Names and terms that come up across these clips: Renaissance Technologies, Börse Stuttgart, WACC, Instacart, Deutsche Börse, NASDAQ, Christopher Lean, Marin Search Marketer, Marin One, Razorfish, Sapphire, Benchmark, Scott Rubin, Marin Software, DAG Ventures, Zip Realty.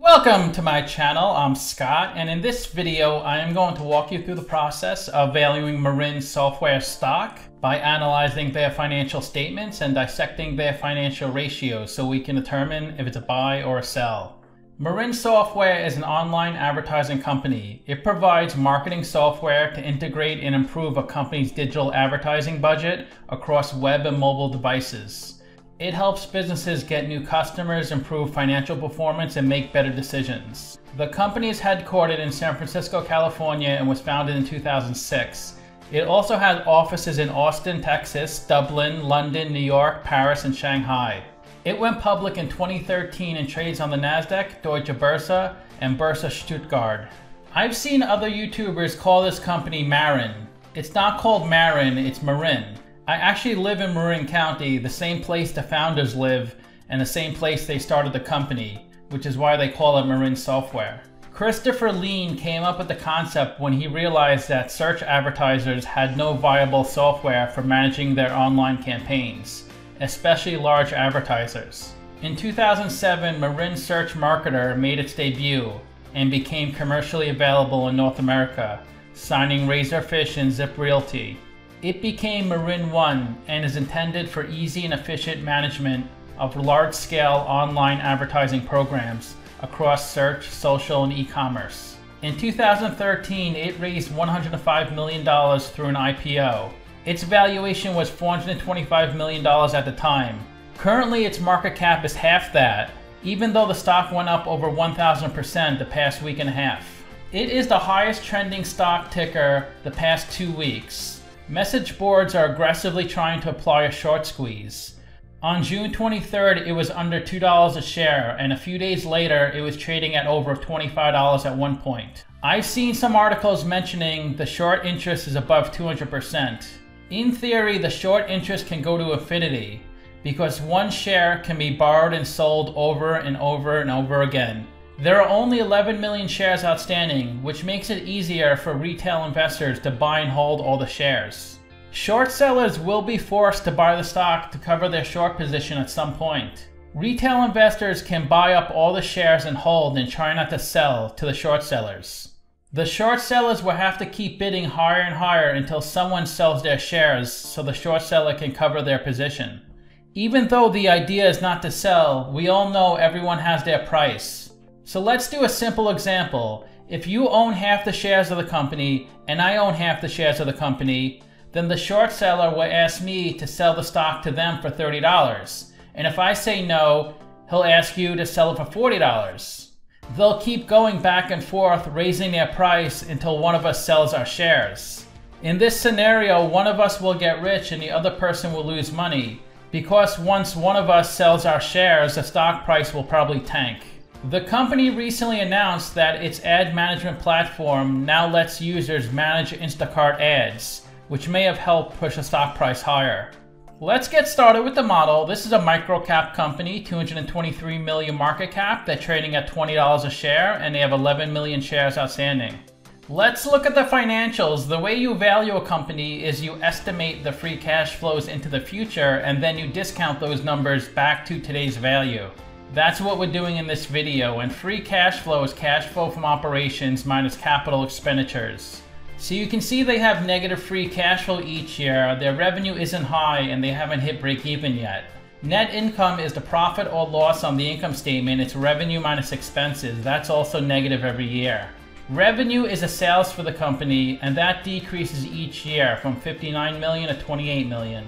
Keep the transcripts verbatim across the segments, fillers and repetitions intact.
Welcome to my channel. I'm Scott, and in this video I am going to walk you through the process of valuing Marin Software stock by analyzing their financial statements and dissecting their financial ratios so we can determine if it's a buy or a sell. Marin Software is an online advertising company. It provides marketing software to integrate and improve a company's digital advertising budget across web and mobile devices. It helps businesses get new customers, improve financial performance, and make better decisions. The company is headquartered in San Francisco, California, and was founded in two thousand six. It also has offices in Austin, Texas, Dublin, London, New York, Paris, and Shanghai. It went public in twenty thirteen and trades on the NASDAQ, Deutsche Börse, and Börse Stuttgart. I've seen other YouTubers call this company Marin. It's not called Marin, it's Marin. I actually live in Marin County, the same place the founders live and the same place they started the company, which is why they call it Marin Software. Christopher Lean came up with the concept when he realized that search advertisers had no viable software for managing their online campaigns, especially large advertisers. In two thousand seven, Marin Search Marketer made its debut and became commercially available in North America, signing Razorfish and Zip Realty. It became Marin One and is intended for easy and efficient management of large-scale online advertising programs across search, social, and e-commerce. In two thousand thirteen, it raised one hundred five million dollars through an I P O. Its valuation was four hundred twenty-five million dollars at the time. Currently, its market cap is half that, even though the stock went up over one thousand percent the past week and a half. It is the highest trending stock ticker the past two weeks. Message boards are aggressively trying to apply a short squeeze. On June twenty-third, it was under two dollars a share, and a few days later, it was trading at over twenty-five dollars at one point. I've seen some articles mentioning the short interest is above two hundred percent. In theory, the short interest can go to infinity, because one share can be borrowed and sold over and over and over again. There are only eleven million shares outstanding, which makes it easier for retail investors to buy and hold all the shares. Short sellers will be forced to buy the stock to cover their short position at some point. Retail investors can buy up all the shares and hold and try not to sell to the short sellers. The short sellers will have to keep bidding higher and higher until someone sells their shares so the short seller can cover their position. Even though the idea is not to sell, we all know everyone has their price. So let's do a simple example. If you own half the shares of the company and I own half the shares of the company, then the short seller will ask me to sell the stock to them for thirty dollars. And if I say no, he'll ask you to sell it for forty dollars. They'll keep going back and forth, raising their price until one of us sells our shares. In this scenario, one of us will get rich and the other person will lose money, because once one of us sells our shares, the stock price will probably tank. The company recently announced that its ad management platform now lets users manage Instacart ads, which may have helped push the stock price higher. Let's get started with the model. This is a micro-cap company, two hundred twenty-three million market cap. They're trading at twenty dollars a share, and they have eleven million shares outstanding. Let's look at the financials. The way you value a company is you estimate the free cash flows into the future, and then you discount those numbers back to today's value. That's what we're doing in this video, and free cash flow is cash flow from operations minus capital expenditures. So you can see they have negative free cash flow each year, their revenue isn't high, and they haven't hit break even yet. Net income is the profit or loss on the income statement, it's revenue minus expenses, that's also negative every year. Revenue is the sales for the company, and that decreases each year from fifty-nine million to twenty-eight million.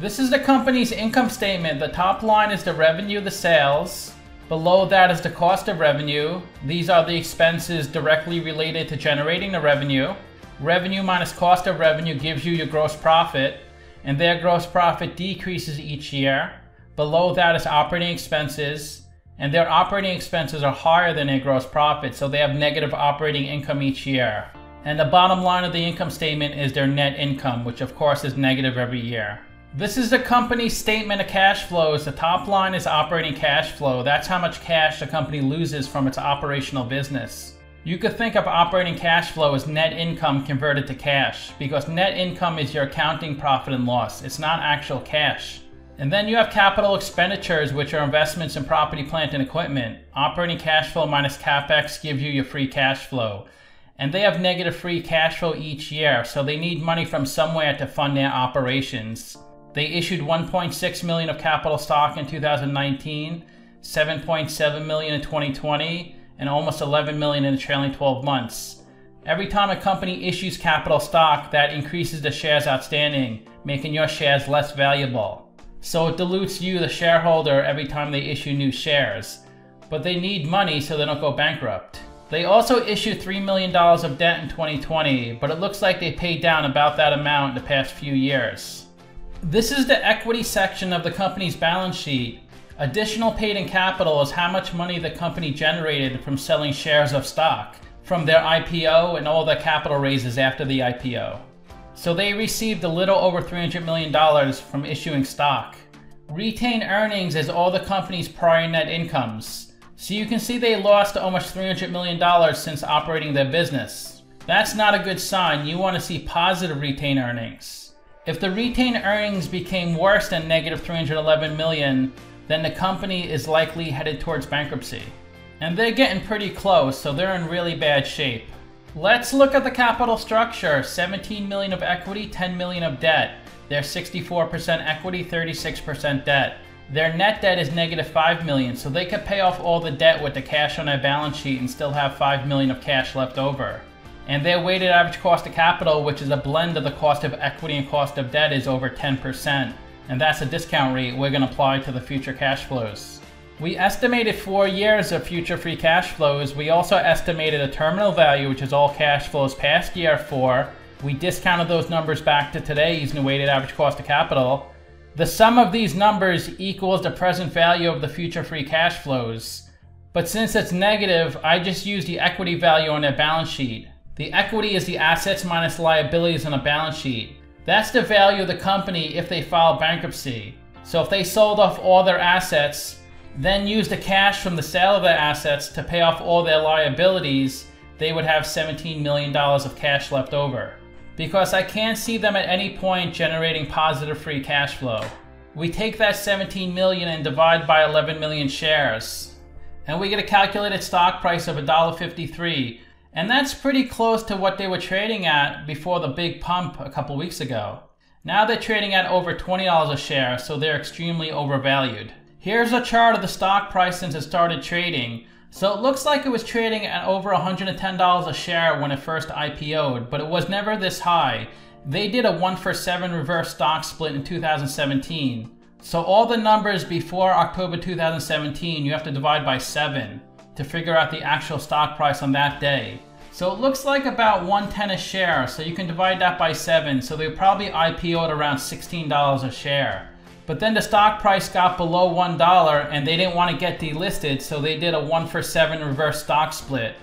This is the company's income statement. The top line is the revenue, the sales. Below that is the cost of revenue. These are the expenses directly related to generating the revenue. Revenue minus cost of revenue gives you your gross profit, and their gross profit decreases each year. Below that is operating expenses, and their operating expenses are higher than their gross profit, so they have negative operating income each year. And the bottom line of the income statement is their net income, which of course is negative every year. This is the company's statement of cash flows. The top line is operating cash flow. That's how much cash the company loses from its operational business. You could think of operating cash flow as net income converted to cash, because net income is your accounting profit and loss. It's not actual cash. And then you have capital expenditures, which are investments in property, plant, and equipment. Operating cash flow minus CapEx gives you your free cash flow. And they have negative free cash flow each year, so they need money from somewhere to fund their operations. They issued one point six million dollars of capital stock in two thousand nineteen, seven point seven million dollars in twenty twenty, and almost eleven million dollars in the trailing twelve months. Every time a company issues capital stock, that increases the shares outstanding, making your shares less valuable. So it dilutes you, the shareholder, every time they issue new shares. But they need money so they don't go bankrupt. They also issued three million dollars of debt in twenty twenty, but it looks like they paid down about that amount in the past few years. This is the equity section of the company's balance sheet. Additional paid in capital is how much money the company generated from selling shares of stock from their I P O and all their capital raises after the I P O. So they received a little over three hundred million dollars from issuing stock. Retained earnings is all the company's prior net incomes. So you can see they lost almost three hundred million dollars since operating their business. That's not a good sign. You want to see positive retained earnings. If the retained earnings became worse than negative three hundred eleven million, then the company is likely headed towards bankruptcy. And they're getting pretty close, so they're in really bad shape. Let's look at the capital structure. seventeen million of equity, ten million of debt. They're sixty-four percent equity, thirty-six percent debt. Their net debt is negative five million dollars, so they could pay off all the debt with the cash on their balance sheet and still have five million dollars of cash left over. And their weighted average cost of capital, which is a blend of the cost of equity and cost of debt, is over ten percent. And that's a discount rate we're going to apply to the future cash flows. We estimated four years of future free cash flows. We also estimated a terminal value, which is all cash flows past year four. We discounted those numbers back to today using the weighted average cost of capital. The sum of these numbers equals the present value of the future free cash flows. But since it's negative, I just use the equity value on their balance sheet. The equity is the assets minus liabilities on a balance sheet. That's the value of the company if they file bankruptcy. So if they sold off all their assets, then use the cash from the sale of their assets to pay off all their liabilities, they would have seventeen million dollars of cash left over. Because I can't see them at any point generating positive free cash flow. We take that seventeen million dollars and divide by eleven million shares. And we get a calculated stock price of one dollar fifty-three. And that's pretty close to what they were trading at before the big pump a couple weeks ago. Now they're trading at over twenty dollars a share, so they're extremely overvalued. Here's a chart of the stock price since it started trading. So it looks like it was trading at over one hundred ten dollars a share when it first I P O'd, but it was never this high. They did a one for seven reverse stock split in two thousand seventeen. So all the numbers before October two thousand seventeen, you have to divide by seven to figure out the actual stock price on that day. So it looks like about one hundred ten dollars a share, so you can divide that by seven, so they probably I P O'd around sixteen dollars a share. But then the stock price got below one dollar and they didn't want to get delisted, so they did a one for seven reverse stock split.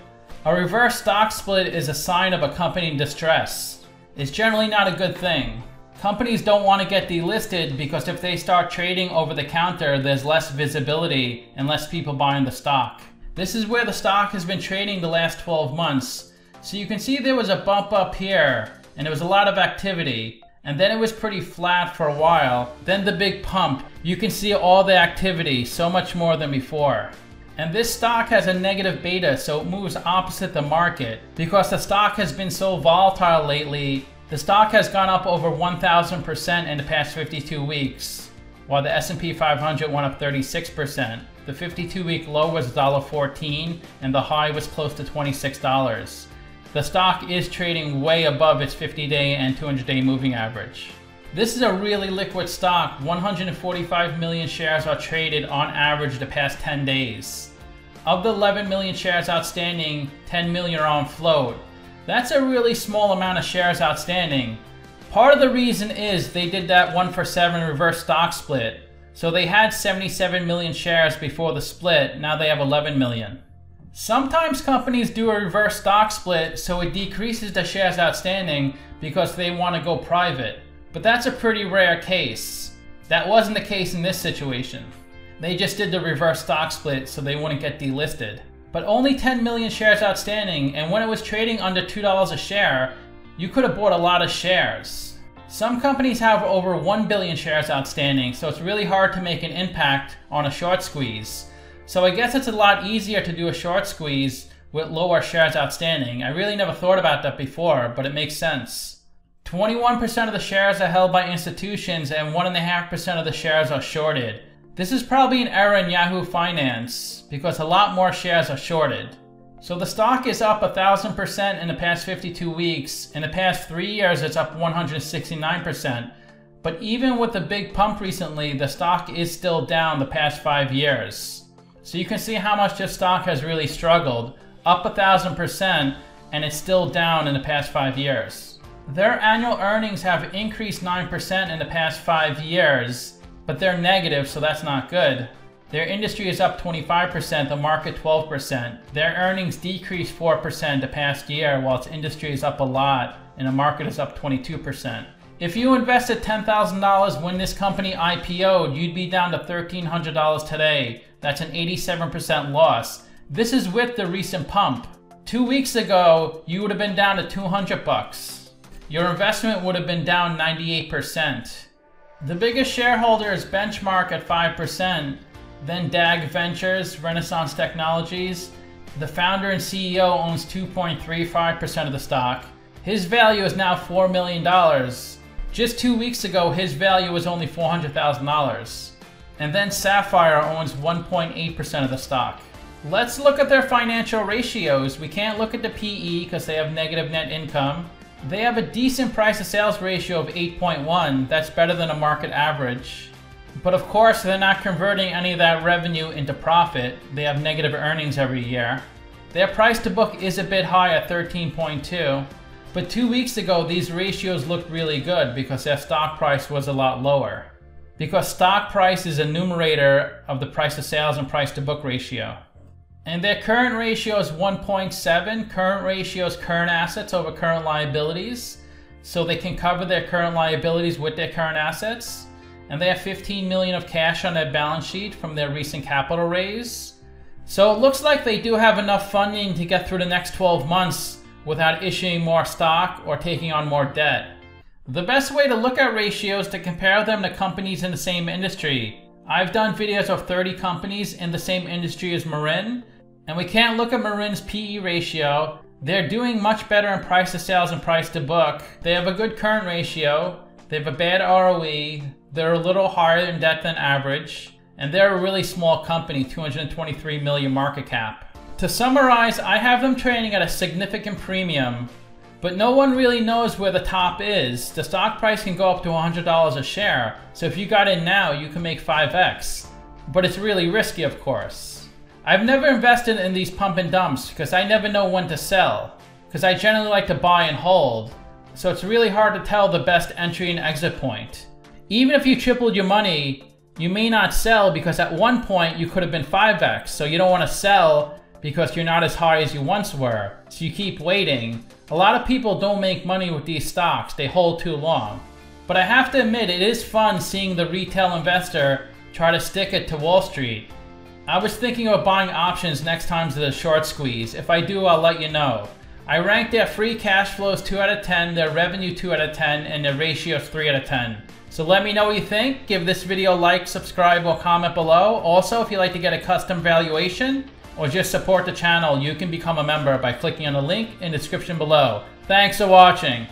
A reverse stock split is a sign of a company in distress. It's generally not a good thing. Companies don't want to get delisted because if they start trading over the counter, there's less visibility and less people buying the stock. This is where the stock has been trading the last twelve months. So you can see there was a bump up here and there was a lot of activity. And then it was pretty flat for a while. Then the big pump, you can see all the activity, so much more than before. And this stock has a negative beta, so it moves opposite the market. Because the stock has been so volatile lately, the stock has gone up over one thousand percent in the past fifty-two weeks, while the S and P five hundred went up thirty-six percent. The fifty-two week low was one dollar fourteen and the high was close to twenty-six dollars. The stock is trading way above its fifty day and two hundred day moving average. This is a really liquid stock. one hundred forty-five million shares are traded on average the past ten days. Of the eleven million shares outstanding, ten million are on float. That's a really small amount of shares outstanding. Part of the reason is they did that one for seven reverse stock split. So they had seventy-seven million shares before the split. Now they have eleven million. Sometimes companies do a reverse stock split so it decreases the shares outstanding because they want to go private. But that's a pretty rare case. That wasn't the case in this situation. They just did the reverse stock split so they wouldn't get delisted. But only ten million shares outstanding, and when it was trading under two dollars a share, you could have bought a lot of shares. Some companies have over one billion shares outstanding, so it's really hard to make an impact on a short squeeze. So I guess it's a lot easier to do a short squeeze with lower shares outstanding. I really never thought about that before, but it makes sense. twenty-one percent of the shares are held by institutions and one point five percent of the shares are shorted. This is probably an error in Yahoo Finance because a lot more shares are shorted. So the stock is up one thousand percent in the past fifty-two weeks. In the past three years, it's up one hundred sixty-nine percent. But even with the big pump recently, the stock is still down the past five years. So you can see how much this stock has really struggled, up one thousand percent, and it's still down in the past five years. Their annual earnings have increased nine percent in the past five years, but they're negative, so that's not good. Their industry is up twenty-five percent, the market twelve percent. Their earnings decreased four percent the past year, while its industry is up a lot, and the market is up twenty-two percent. If you invested ten thousand dollars when this company I P O'd, you'd be down to one thousand three hundred dollars today. That's an eighty-seven percent loss. This is with the recent pump. Two weeks ago, you would have been down to two hundred bucks. Your investment would have been down ninety-eight percent. The biggest shareholder is Benchmark at five percent. Then D A G Ventures, Renaissance Technologies. The founder and C E O owns two point three five percent of the stock. His value is now four million dollars. Just two weeks ago, his value was only four hundred thousand dollars. And then Sapphire owns one point eight percent of the stock. Let's look at their financial ratios. We can't look at the P E because they have negative net income. They have a decent price to sales ratio of eight point one. That's better than a market average. But of course, they're not converting any of that revenue into profit. They have negative earnings every year. Their price to book is a bit high at thirteen point two. But two weeks ago, these ratios looked really good because their stock price was a lot lower. Because stock price is a numerator of the price to sales and price to book ratio. And their current ratio is one point seven. Current ratio is current assets over current liabilities. So they can cover their current liabilities with their current assets. And they have fifteen million dollars of cash on their balance sheet from their recent capital raise. So it looks like they do have enough funding to get through the next twelve months without issuing more stock or taking on more debt. The best way to look at ratios is to compare them to companies in the same industry. I've done videos of thirty companies in the same industry as Marin, and we can't look at Marin's P E ratio. They're doing much better in price to sales and price to book. They have a good current ratio. They have a bad R O E. They're a little higher in debt than average, and they're a really small company, two hundred twenty-three million market cap. To summarize, I have them trading at a significant premium, but no one really knows where the top is. The stock price can go up to one hundred dollars a share, so if you got in now, you can make five X, but it's really risky, of course. I've never invested in these pump and dumps because I never know when to sell, because I generally like to buy and hold, so it's really hard to tell the best entry and exit point. Even if you tripled your money, you may not sell because at one point you could have been five X, so you don't want to sell because you're not as high as you once were, so you keep waiting. A lot of people don't make money with these stocks, they hold too long. But I have to admit, it is fun seeing the retail investor try to stick it to Wall Street. I was thinking of buying options next time to the short squeeze. If I do, I'll let you know. I rank their free cash flows two out of ten, their revenue two out of ten, and their ratios three out of ten. So let me know what you think. Give this video a like, subscribe, or comment below. Also, if you'd like to get a custom valuation or just support the channel, you can become a member by clicking on the link in the description below. Thanks for watching.